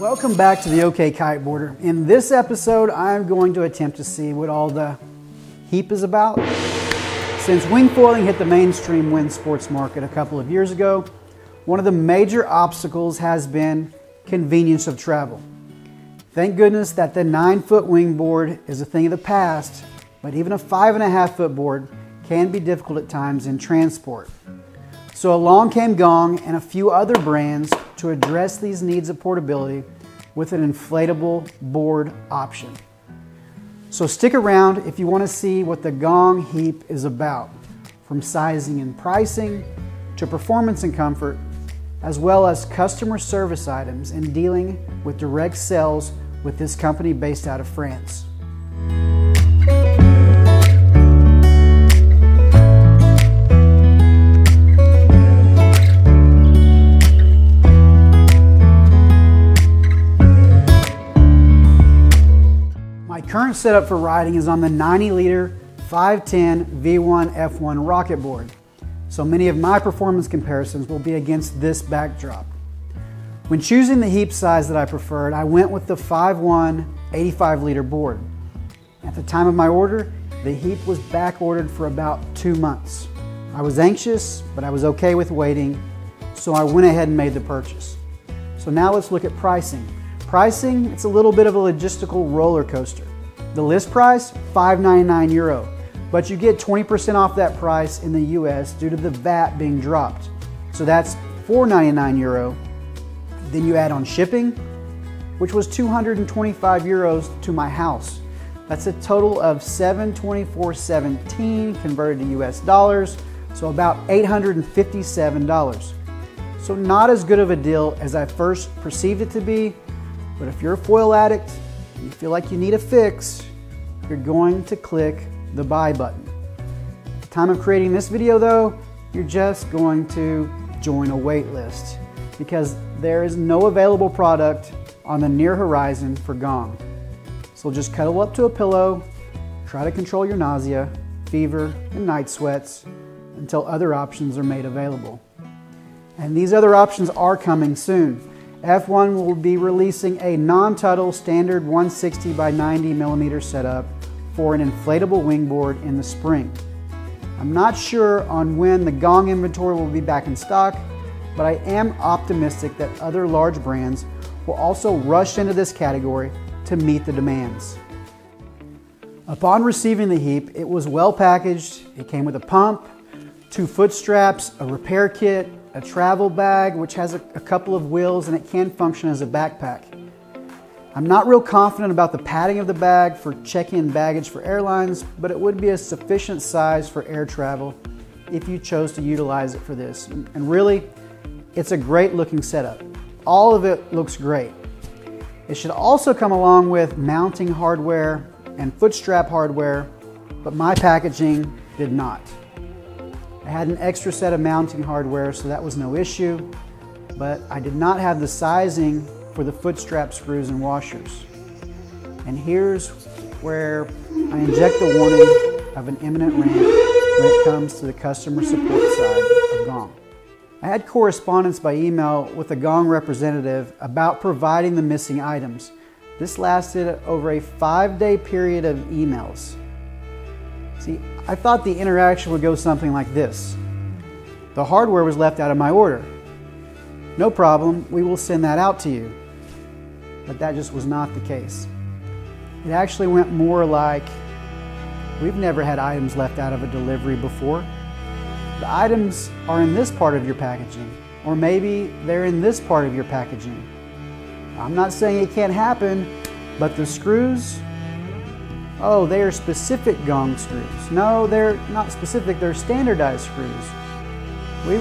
Welcome back to The OK Kiteboarder. In this episode, I'm going to attempt to see what all the HIPE is about. Since wing foiling hit the mainstream wind sports market a couple of years ago, one of the major obstacles has been convenience of travel. Thank goodness that the 9-foot wing board is a thing of the past, but even a 5.5-foot board can be difficult at times in transport. So along came Gong and a few other brands to address these needs of portability with an inflatable board option. So stick around if you want to see what the Gong HIPE is about, from sizing and pricing to performance and comfort, as well as customer service items and dealing with direct sales with this company based out of France. Current setup for riding is on the 90-liter 510 V1 F1 rocket board, so many of my performance comparisons will be against this backdrop. When choosing the HIPE size that I preferred, I went with the 5.1 85-liter board. At the time of my order, the HIPE was back-ordered for about 2 months. I was anxious, but I was okay with waiting, so I went ahead and made the purchase. So now let's look at pricing. Pricing, it's a little bit of a logistical roller coaster. The list price, €599, but you get 20% off that price in the US due to the VAT being dropped. So that's €499. Then you add on shipping, which was €225 to my house. That's a total of $724.17 converted to US dollars, so about $857. So not as good of a deal as I first perceived it to be, but if you're a foil addict, you feel like you need a fix, you're going to click the buy button. At the time of creating this video though, you're just going to join a wait list because there is no available product on the near horizon for Gong. So just cuddle up to a pillow, try to control your nausea, fever, and night sweats until other options are made available. And these other options are coming soon. F1 will be releasing a non-tuttle standard 160 by 90 millimeter setup for an inflatable wingboard in the spring. I'm not sure on when the Gong inventory will be back in stock, but I am optimistic that other large brands will also rush into this category to meet the demands. Upon receiving the HIPE, it was well packaged. It came with a pump, 2 foot straps, a repair kit, a travel bag, which has a couple of wheels, and it can function as a backpack. I'm not real confident about the padding of the bag for check-in baggage for airlines, but it would be a sufficient size for air travel if you chose to utilize it for this. And really, it's a great looking setup. All of it looks great. It should also come along with mounting hardware and foot strap hardware, but my packaging did not. I had an extra set of mounting hardware, so that was no issue, but I did not have the sizing for the foot strap screws and washers. And here's where I inject the warning of an imminent rant when it comes to the customer support side of Gong. I had correspondence by email with a Gong representative about providing the missing items. This lasted over a 5-day period of emails. See, I thought the interaction would go something like this. The hardware was left out of my order. No problem, we will send that out to you. But that just was not the case. It actually went more like, we've never had items left out of a delivery before. The items are in this part of your packaging, or maybe they're in this part of your packaging. I'm not saying it can't happen, but the screws, oh, they are specific Gong screws. No, they're not specific, they're standardized screws.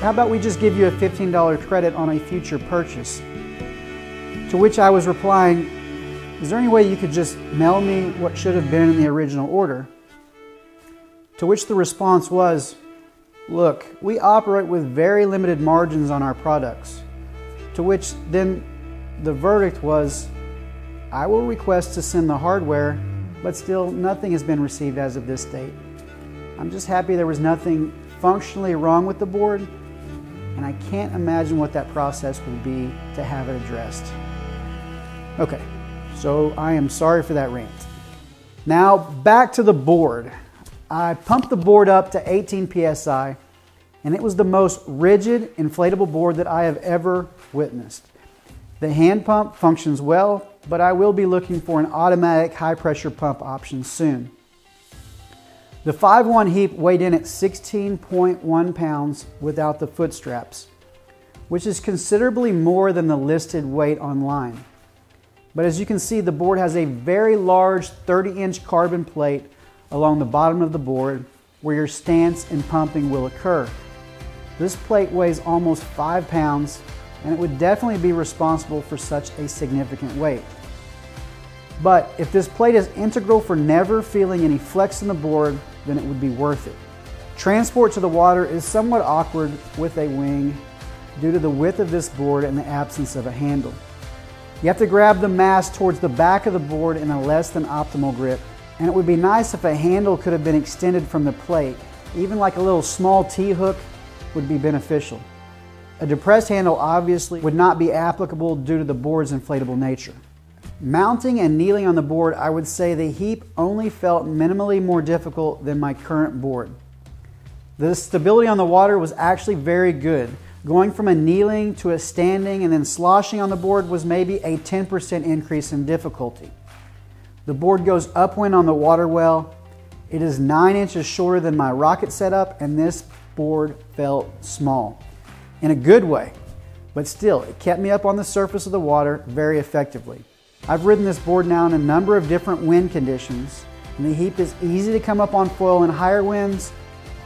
How about we just give you a $15 credit on a future purchase? To which I was replying, is there any way you could just mail me what should have been in the original order? To which the response was, look, we operate with very limited margins on our products. To which then the verdict was, I will request to send the hardware, but still nothing has been received as of this date. I'm just happy there was nothing functionally wrong with the board, and I can't imagine what that process would be to have it addressed. Okay, so I am sorry for that rant. Now back to the board. I pumped the board up to 18 psi, and it was the most rigid inflatable board that I have ever witnessed. The hand pump functions well, but I will be looking for an automatic high pressure pump option soon. The 5.1 HIPE weighed in at 16.1 pounds without the foot straps, which is considerably more than the listed weight online. But as you can see, the board has a very large 30-inch carbon plate along the bottom of the board where your stance and pumping will occur. This plate weighs almost 5 pounds, and it would definitely be responsible for such a significant weight. But if this plate is integral for never feeling any flex in the board, then it would be worth it. Transport to the water is somewhat awkward with a wing due to the width of this board and the absence of a handle. You have to grab the mast towards the back of the board in a less than optimal grip, and it would be nice if a handle could have been extended from the plate. Even like a little small T-hook would be beneficial. A depressed handle obviously would not be applicable due to the board's inflatable nature. Mounting and kneeling on the board, I would say the HIPE only felt minimally more difficult than my current board. The stability on the water was actually very good. Going from a kneeling to a standing and then sloshing on the board was maybe a 10% increase in difficulty. The board goes upwind on the water well. It is 9 inches shorter than my rocket setup, and this board felt small in a good way, but still it kept me up on the surface of the water very effectively. I've ridden this board now in a number of different wind conditions, and the HIPE is easy to come up on foil in higher winds,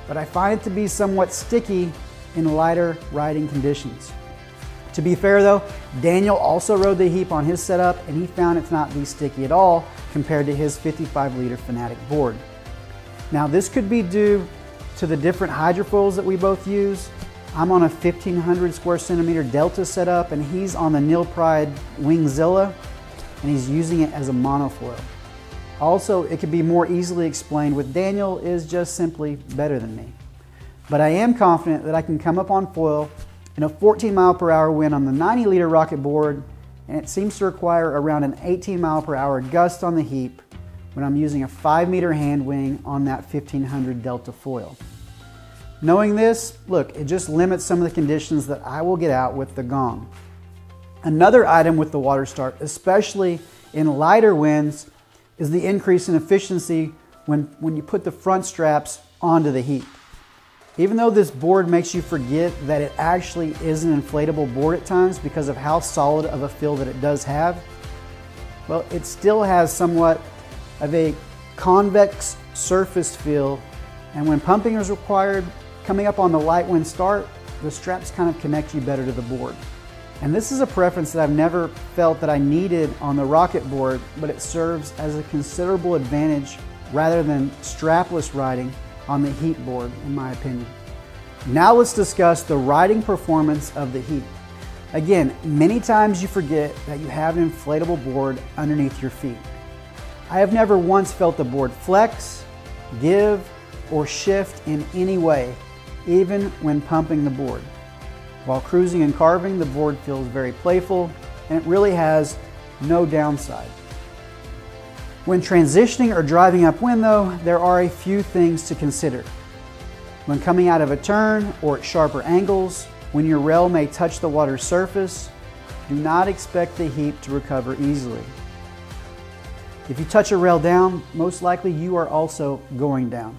but I find it to be somewhat sticky in lighter riding conditions. To be fair though, Daniel also rode the HIPE on his setup, and he found it's not be sticky at all compared to his 55-liter Fanatic board. Now this could be due to the different hydrofoils that we both use. I'm on a 1,500 square centimeter Delta setup, and he's on the Neil Pride Wingzilla, and he's using it as a monofoil. Also, it could be more easily explained with Daniel is just simply better than me. But I am confident that I can come up on foil in a 14-mile-per-hour wind on the 90-liter rocket board, and it seems to require around an 18-mile-per-hour gust on the HIPE when I'm using a 5-meter hand wing on that 1,500 Delta foil. Knowing this, look, it just limits some of the conditions that I will get out with the Gong. Another item with the water start, especially in lighter winds, is the increase in efficiency when you put the front straps onto the HIPE. Even though this board makes you forget that it actually is an inflatable board at times because of how solid of a feel that it does have, well, it still has somewhat of a convex surface feel, and when pumping is required, coming up on the light wind start, the straps kind of connect you better to the board. And this is a preference that I've never felt that I needed on the rocket board, but it serves as a considerable advantage rather than strapless riding on the HIPE board, in my opinion. Now let's discuss the riding performance of the HIPE. Again, many times you forget that you have an inflatable board underneath your feet. I have never once felt the board flex, give, or shift in any way, even when pumping the board. While cruising and carving, the board feels very playful, and it really has no downside. When transitioning or driving upwind though, there are a few things to consider. When coming out of a turn or at sharper angles, when your rail may touch the water's surface, do not expect the HIPE to recover easily. If you touch a rail down, most likely you are also going down.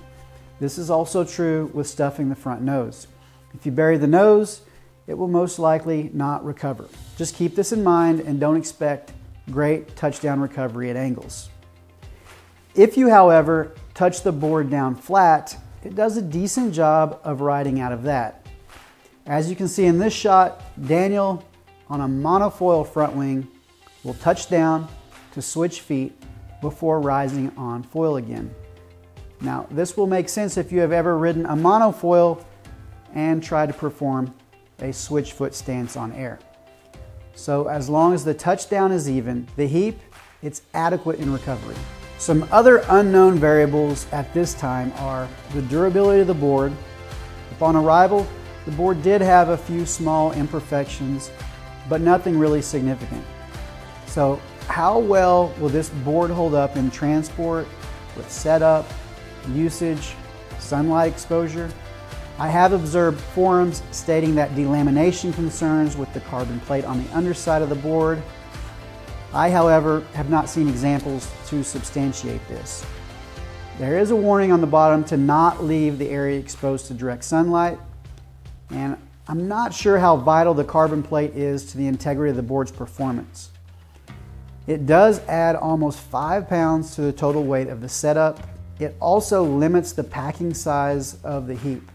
This is also true with stuffing the front nose. If you bury the nose, it will most likely not recover. Just keep this in mind and don't expect great touchdown recovery at angles. If you, however, touch the board down flat, it does a decent job of riding out of that. As you can see in this shot, Daniel on a monofoil front wing will touch down to switch feet before rising on foil again. Now, this will make sense if you have ever ridden a monofoil and tried to perform a switch foot stance on air. So as long as the touchdown is even, the HIPE, it's adequate in recovery. Some other unknown variables at this time are the durability of the board. Upon arrival, the board did have a few small imperfections, but nothing really significant. So how well will this board hold up in transport, with setup, usage, sunlight exposure? I have observed forums stating that delamination concerns with the carbon plate on the underside of the board. I, however, have not seen examples to substantiate this. There is a warning on the bottom to not leave the area exposed to direct sunlight, and I'm not sure how vital the carbon plate is to the integrity of the board's performance. It does add almost 5 pounds to the total weight of the setup. It also limits the packing size of the heap.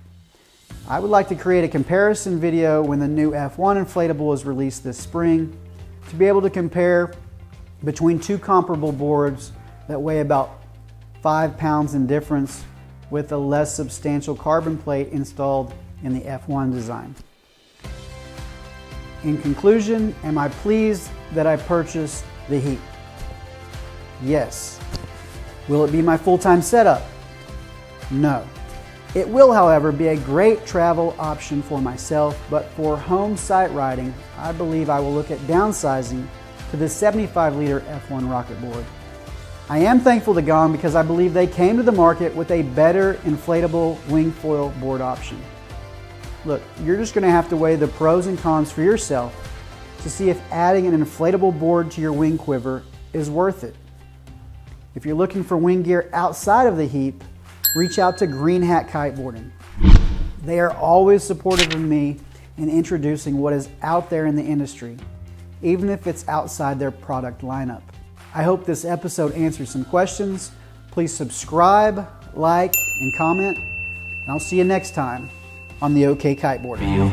I would like to create a comparison video when the new F1 inflatable is released this spring to be able to compare between two comparable boards that weigh about 5 pounds in difference with a less substantial carbon plate installed in the F1 design. In conclusion, am I pleased that I purchased the HIPE? Yes. Will it be my full-time setup? No. It will, however, be a great travel option for myself, but for home sight riding, I believe I will look at downsizing to the 75-liter F1 rocket board. I am thankful to Gong because I believe they came to the market with a better inflatable wing foil board option. Look, you're just going to have to weigh the pros and cons for yourself to see if adding an inflatable board to your wing quiver is worth it. If you're looking for wing gear outside of the HIPE, reach out to Green Hat Kiteboarding. They are always supportive of me in introducing what is out there in the industry, even if it's outside their product lineup. I hope this episode answers some questions. Please subscribe, like, and comment, and I'll see you next time on The OK Kiteboarder. Feel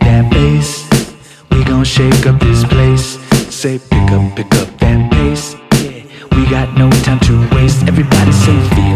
that bass, we gon' shake up this place. Say pick up that pace. Yeah, we got no time to waste. Everybody say feel.